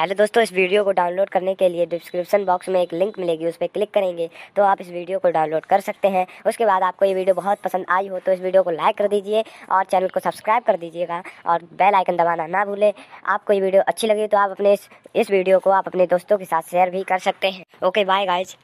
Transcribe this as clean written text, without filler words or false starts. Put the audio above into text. Hello दोस्तों, इस video को डाउनलोड करने के लिए डिस्क्रिप्शन बॉक्स में एक लिंक मिलेगी, उस पर क्लिक करेंगे तो आप इस वीडियो को डाउनलोड कर सकते हैं। उसके बाद आपको ये वीडियो बहुत पसंद आई हो तो इस वीडियो को लाइक कर दीजिए और चैनल को सब्सक्राइब कर दीजिएगा और बेल आइकन दबाना ना भूलें। आपको ये वीडियो अच्छी लगी तो आप अपने इस वीडियो को आप अपने दोस्तों के साथ शेयर भी कर सकते हैं। Okay, bye guys.